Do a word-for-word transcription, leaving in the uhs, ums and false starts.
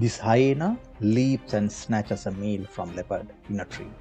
This hyena leaps and snatches a meal from leopard in a tree.